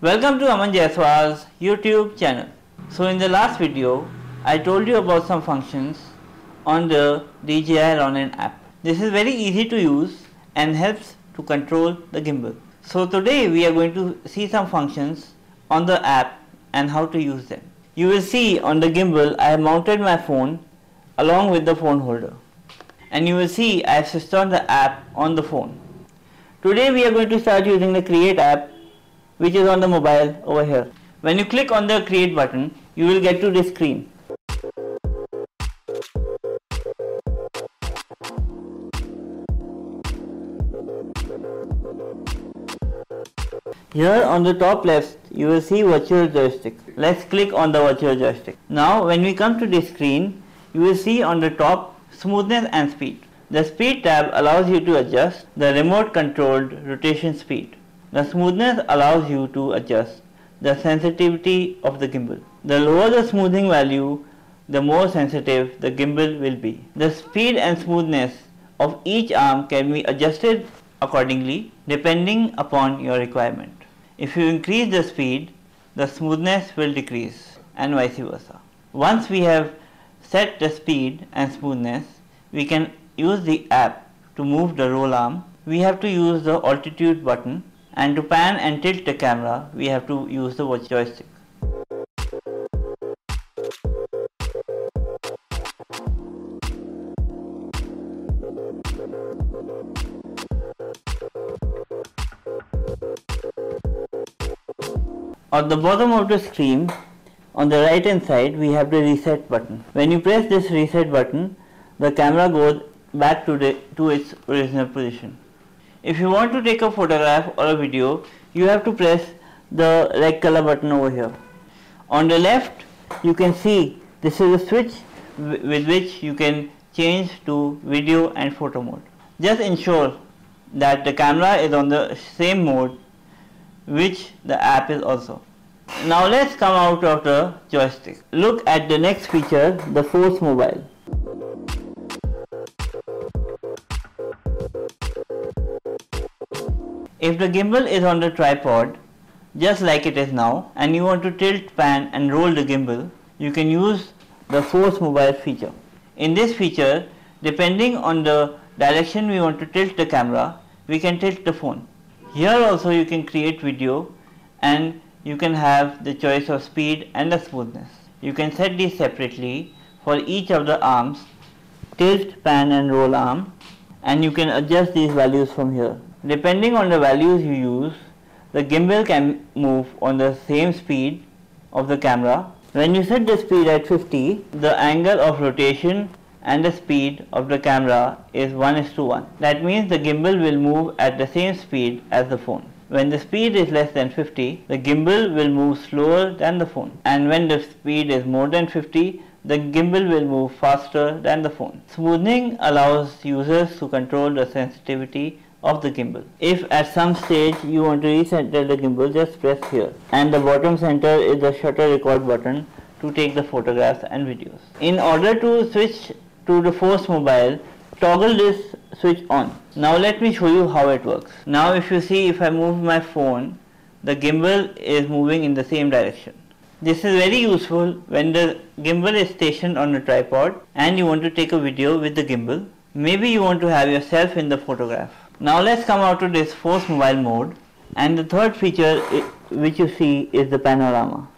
Welcome to Aman Jaiswal's YouTube channel. So in the last video, I told you about some functions on the DJI Ronin app. This is very easy to use and helps to control the gimbal. So today we are going to see some functions on the app and how to use them. You will see on the gimbal I have mounted my phone along with the phone holder. And you will see I have switched on the app on the phone. Today we are going to start using the Create app, which is on the mobile over here. When you click on the Create button, you will get to this screen. Here on the top left, you will see Virtual Joystick. Let's click on the Virtual Joystick. Now when we come to this screen, you will see on the top Smoothness and Speed. The Speed tab allows you to adjust the remote controlled rotation speed. The smoothness allows you to adjust the sensitivity of the gimbal. The lower the smoothing value, the more sensitive the gimbal will be. The speed and smoothness of each arm can be adjusted accordingly depending upon your requirement. If you increase the speed, the smoothness will decrease and vice versa. Once we have set the speed and smoothness, we can use the app to move the roll arm. We have to use the altitude button. And to pan and tilt the camera, we have to use the virtual joystick. At the bottom of the screen, on the right hand side, we have the reset button. When you press this reset button, the camera goes back to its original position. If you want to take a photograph or a video, you have to press the red color button over here. On the left, you can see this is a switch with which you can change to video and photo mode. Just ensure that the camera is on the same mode which the app is also. Now let's come out of the joystick. Look at the next feature, the Force mobile. If the gimbal is on the tripod, just like it is now, and you want to tilt, pan and roll the gimbal, you can use the Force mobile feature. In this feature, depending on the direction we want to tilt the camera, we can tilt the phone. Here also you can create video and you can have the choice of speed and the smoothness. You can set these separately for each of the arms, tilt, pan and roll arm, and you can adjust these values from here. Depending on the values you use, the gimbal can move on the same speed of the camera. When you set the speed at 50, the angle of rotation and the speed of the camera is 1:1. That means the gimbal will move at the same speed as the phone. When the speed is less than 50, the gimbal will move slower than the phone. And when the speed is more than 50, the gimbal will move faster than the phone. Smoothing allows users to control the sensitivity of the gimbal. If at some stage you want to recenter the gimbal, just press here, and the bottom center is the shutter record button to take the photographs and videos. In order to switch to the Force mobile, toggle this switch on. Now let me show you how it works. Now if you see, if I move my phone, the gimbal is moving in the same direction. This is very useful when the gimbal is stationed on a tripod and you want to take a video with the gimbal. Maybe you want to have yourself in the photograph. Now let's come out to this Force mobile mode, and the third feature which you see is the panorama.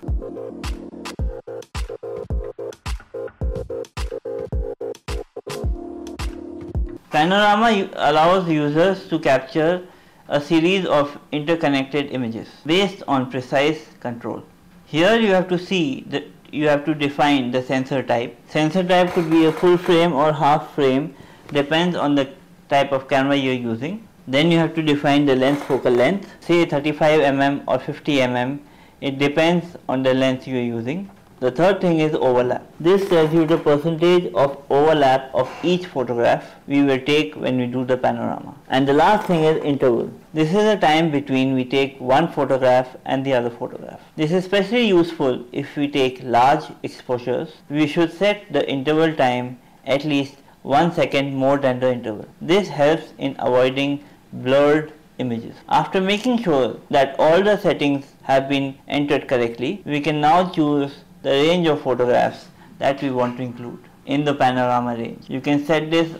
Panorama allows users to capture a series of interconnected images based on precise control. Here you have to see that you have to define the sensor type. Sensor type could be a full frame or half frame, depends on the type of camera you are using. Then you have to define the lens, focal length, say 35mm or 50mm, it depends on the lens you are using. The third thing is overlap. This tells you the percentage of overlap of each photograph we will take when we do the panorama. And the last thing is interval. This is the time between we take one photograph and the other photograph. This is especially useful if we take large exposures. We should set the interval time at least 1 second more than the interval. This helps in avoiding blurred images. After making sure that all the settings have been entered correctly, we can now choose the range of photographs that we want to include in the panorama range. You can set this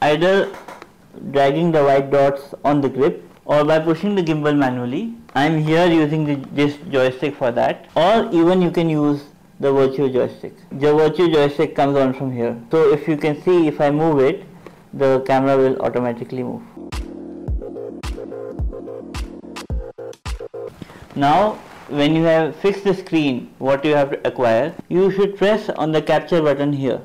either dragging the white dots on the grip or by pushing the gimbal manually. I'm here using this joystick for that, or even you can use the virtual joystick. The virtual joystick comes on from here. So if you can see, if I move it, the camera will automatically move. Now when you have fixed the screen, what you have to acquire, you should press on the capture button here.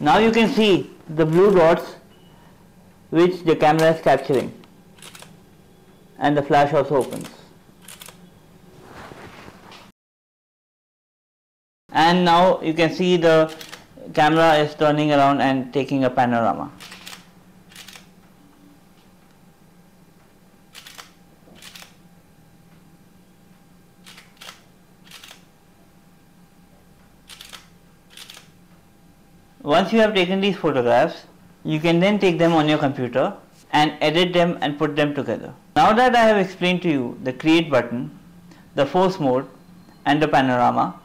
Now you can see the blue dots which the camera is capturing, and the flash also opens. And now you can see the camera is turning around and taking a panorama. Once you have taken these photographs, you can then take them on your computer and edit them and put them together. Now that I have explained to you the create button, the force mode and the panorama,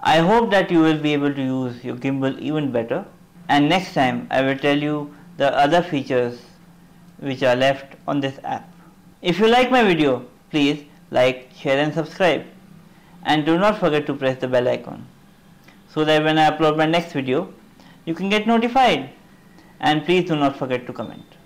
I hope that you will be able to use your gimbal even better, and next time I will tell you the other features which are left on this app. If you like my video, please like, share and subscribe, and do not forget to press the bell icon so that when I upload my next video, you can get notified, and please do not forget to comment.